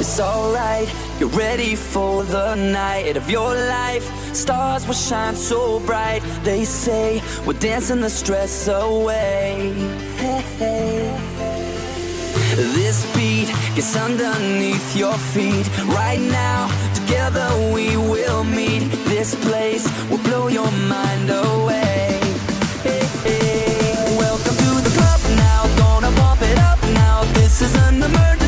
It's alright, you're ready for the night of your life. Stars will shine so bright. They say we're dancing the stress away. This beat gets underneath your feet. Right now, together we will meet. This place will blow your mind away. Welcome to the club now, gonna bump it up now. This is an emergency.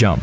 Jump.